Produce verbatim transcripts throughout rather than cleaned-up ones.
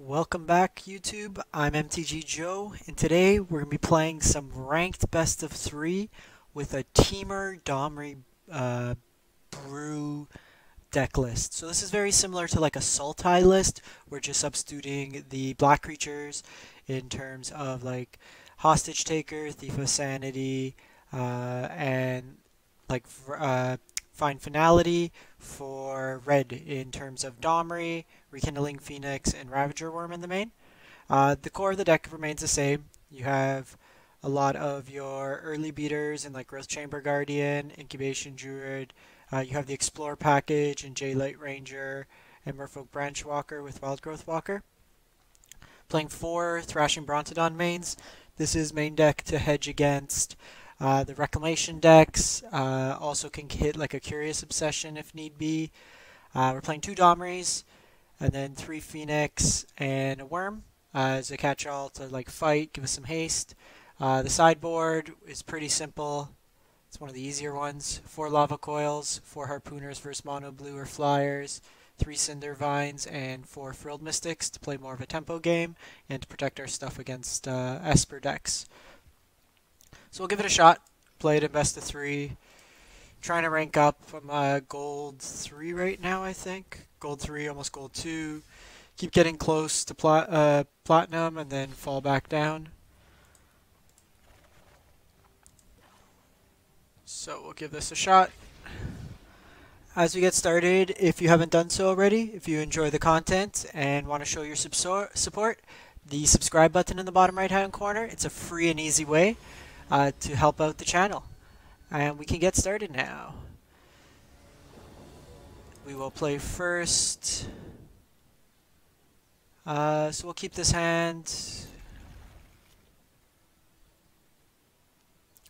Welcome back, YouTube. I'm M T G Joe, and today we're going to be playing some ranked best of three with a Temur Domri uh, brew deck list. So this is very similar to like a Sultai list. We're just substituting the black creatures in terms of like Hostage Taker, Thief of Sanity, uh, and like uh, Find Finality for red in terms of Domri, Rekindling Phoenix, and Ravager Worm in the main. Uh, the core of the deck remains the same. You have a lot of your early beaters and like Growth Chamber Guardian, Incubation Druid. Uh, you have the Explore package and Jadelight Ranger and Merfolk Branch Walker with Wild Growth Walker. Playing four Thrashing Brontodon mains. This is main deck to hedge against uh, the Reclamation decks. Uh, also can hit like a Curious Obsession if need be. Uh, we're playing two Domris, and then three Phoenix and a Worm uh, as a catch-all to like fight, give us some haste. Uh, the sideboard is pretty simple. It's one of the easier ones. Four Lava Coils, four Harpooners versus Mono Blue or Flyers, three Cindervines, and four Frilled Mystics to play more of a tempo game and to protect our stuff against uh, Esper decks. So we'll give it a shot. Play it in best of three. Trying to rank up. I'm uh, gold three right now, I think. Gold three, almost gold two. Keep getting close to pla uh, platinum and then fall back down. So we'll give this a shot. As we get started, if you haven't done so already, if you enjoy the content and want to show your support, the subscribe button in the bottom right hand corner, it's a free and easy way uh, to help out the channel. And we can get started now. We will play first. Uh, so we'll keep this hand.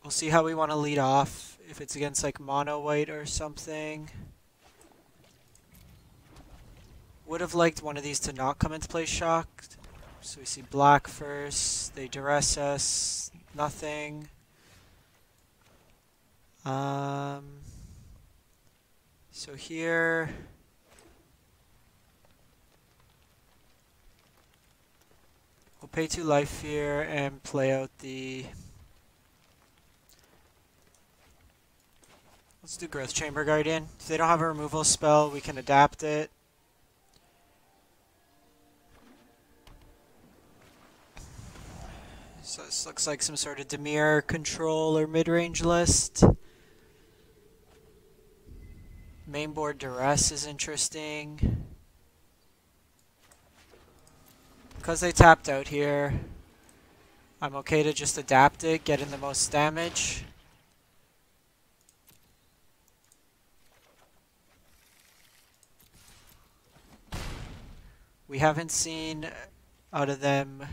We'll see how we want to lead off. If it's against like mono white or something. Would have liked one of these to not come into play shocked. So we see black first. They duress us. Nothing. Um, so here, we'll pay two life here and play out the, let's do Growth Chamber Guardian. If they don't have a removal spell, we can adapt it. So this looks like some sort of Dimir control or mid-range list. Mainboard duress is interesting. Because they tapped out here, I'm okay to just adapt it, get in the most damage. We haven't seen out of them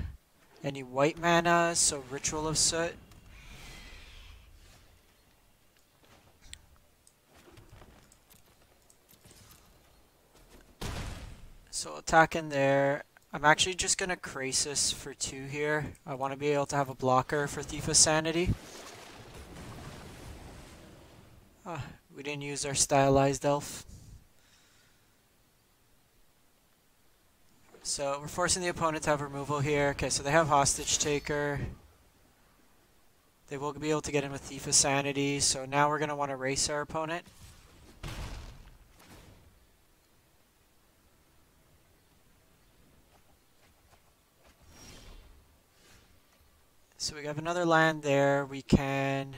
any white mana, so Ritual of Soot. So attack in there. I'm actually just going to Krasis for two here. I want to be able to have a blocker for Thief of Sanity. Ah, we didn't use our stylized elf. So we're forcing the opponent to have removal here. Okay, so they have Hostage Taker. They will be able to get in with Thief of Sanity. So now we're going to want to race our opponent. So we have another land there. We can,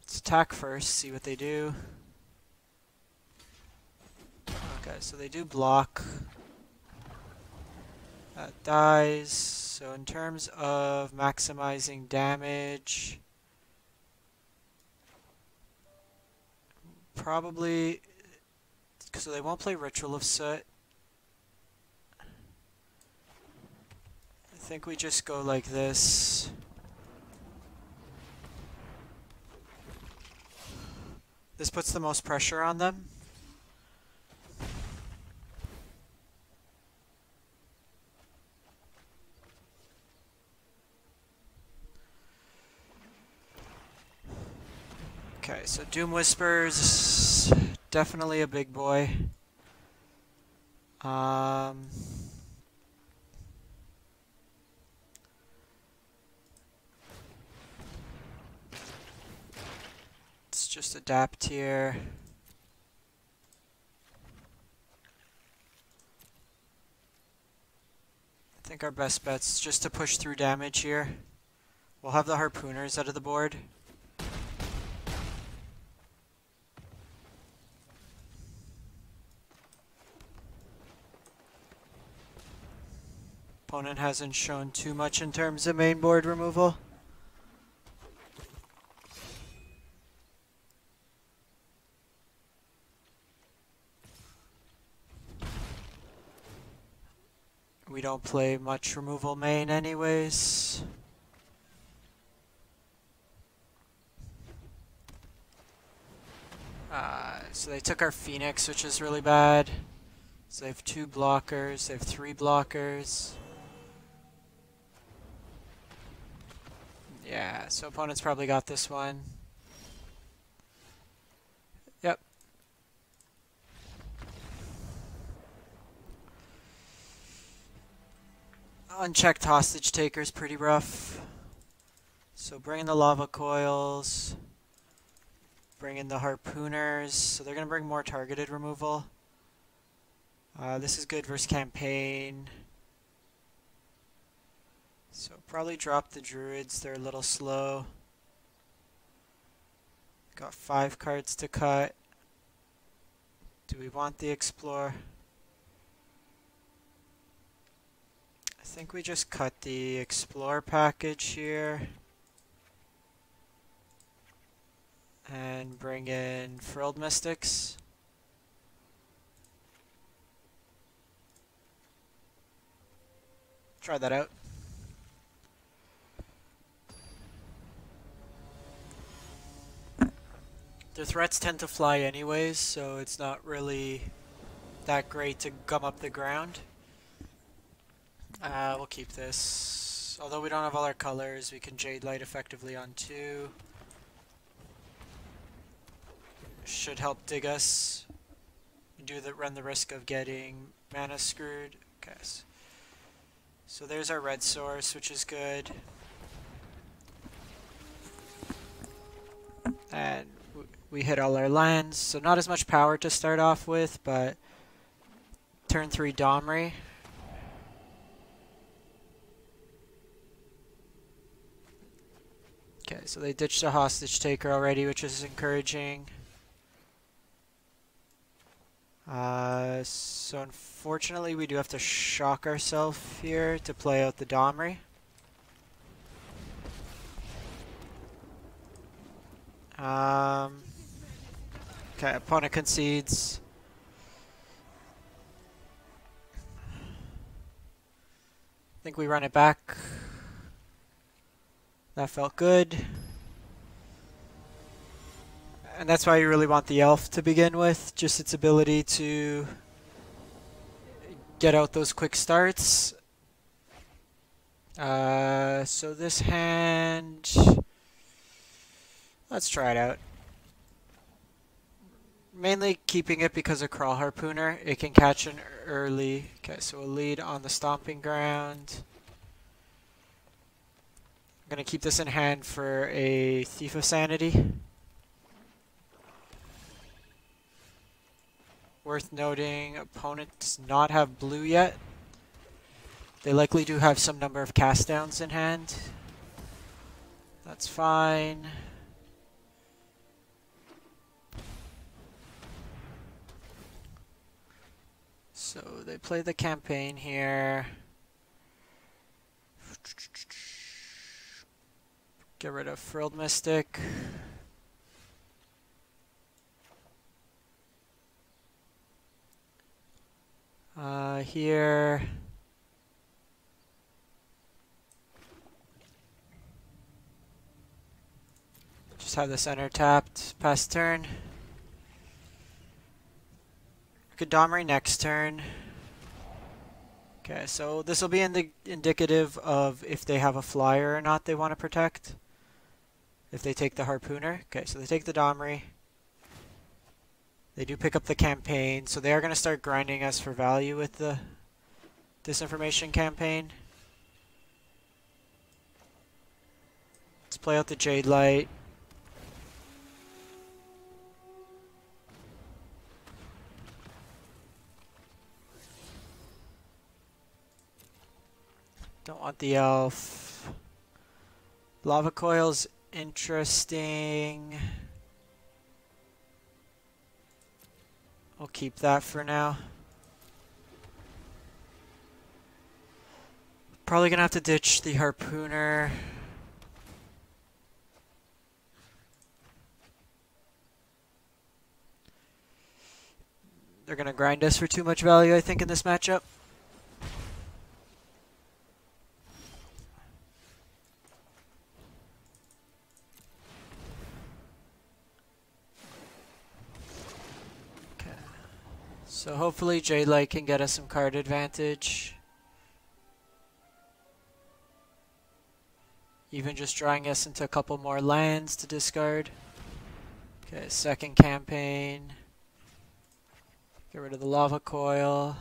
let's attack first, see what they do. Okay, so they do block. That dies. So in terms of maximizing damage, probably, so they won't play Ritual of Soot. I think we just go like this. This puts the most pressure on them. Okay, so Doom Whisperer's definitely a big boy. Um... just adapt here. I think our best bet's just to push through damage here. We'll have the harpooners out of the board. Opponent hasn't shown too much in terms of main board removal. We don't play much removal main anyways. Uh, so they took our Phoenix, which is really bad. So they have two blockers, they have three blockers. Yeah, so opponent's probably got this one. Yep. Unchecked hostage taker's pretty rough. So bring in the lava coils. Bring in the harpooners. So they're going to bring more targeted removal. Uh, this is good versus campaign. So probably drop the druids, they're a little slow. Got five cards to cut. Do we want the explore? I think we just cut the explore package here. And bring in Frilled Mystics. Try that out. Their threats tend to fly anyways, so it's not really that great to gum up the ground. Uh, we'll keep this. Although we don't have all our colors, we can Jadelight effectively on two. Should help dig us. Do the, run the risk of getting mana screwed. Okay. So there's our red source, which is good. And we hit all our lands, so not as much power to start off with, but turn three Domri. Okay, so they ditched the hostage taker already, which is encouraging. Uh, so unfortunately we do have to shock ourselves here to play out the Domri. Um... Okay, opponent concedes. I think we run it back. That felt good. And that's why you really want the elf to begin with, just its ability to get out those quick starts. Uh, so this hand, let's try it out. Mainly keeping it because of Kraul Harpooner. It can catch an early. Okay, so we'll lead on the stomping ground. I'm going to keep this in hand for a Thief of Sanity. Worth noting, opponent does not have blue yet. They likely do have some number of cast downs in hand. That's fine. So they play the campaign here. Get rid of Frilled Mystic. Uh, here. Just have the center tapped. Pass turn. Could Domri next turn. Okay, so this will be ind indicative of if they have a flyer or not they want to protect. If they take the harpooner. Okay, so they take the Domri. They do pick up the campaign, so they are going to start grinding us for value with the disinformation campaign. Let's play out the Jadelight. Don't want the elf. Lava Coil's interesting. We'll keep that for now. Probably gonna have to ditch the Harpooner. They're gonna grind us for too much value, I think, in this matchup. Okay. So hopefully Jadelight can get us some card advantage. Even just drawing us into a couple more lands to discard. Okay, second campaign. Get rid of the Lava Coil.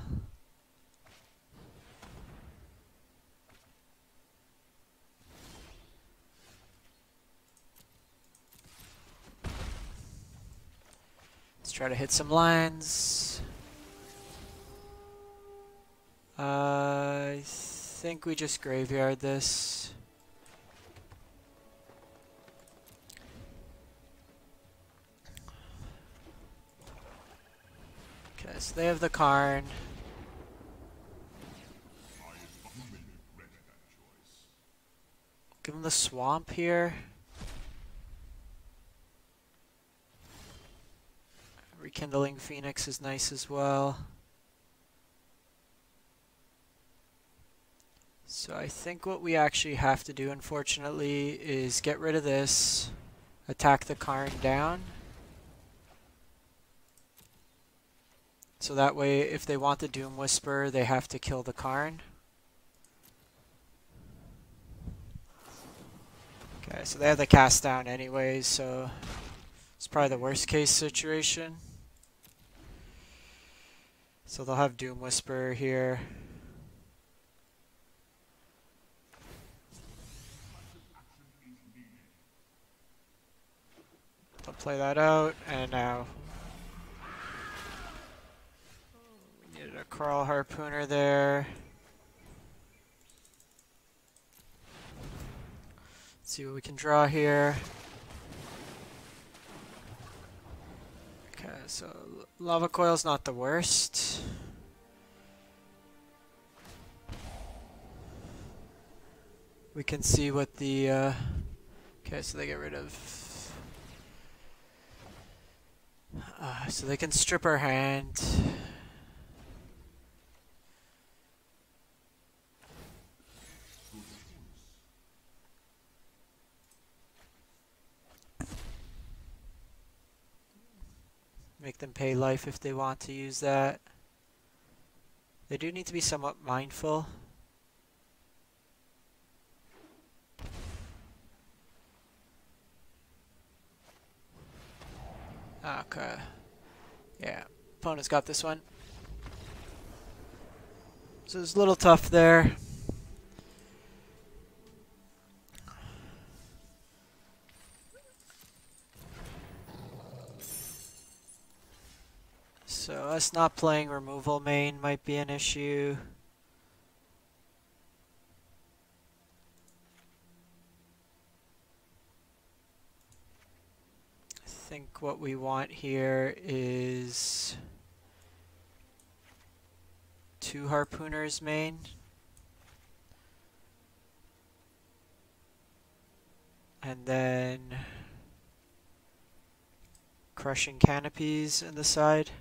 Let's try to hit some lines. Uh, I think we just graveyard this. Okay, so they have the Karn. Give them the swamp here. Rekindling Phoenix is nice as well. So I think what we actually have to do, unfortunately, is get rid of this, attack the Karn down. So that way, if they want the Doom Whisperer, they have to kill the Karn. Okay, so they have the cast down anyways, so it's probably the worst case situation. So they'll have Doom Whisperer here. They'll play that out, and now a Kraul Harpooner there. Let's see what we can draw here. Okay, so Lava Coil's not the worst. We can see what the uh, okay, so they get rid of uh, so they can strip our hand. Make them pay life if they want to use that. They do need to be somewhat mindful. Okay. Yeah, opponent's got this one. So it's a little tough there. So us not playing removal main might be an issue. I think what we want here is two Harpooners main. And then crushing canopies in the side.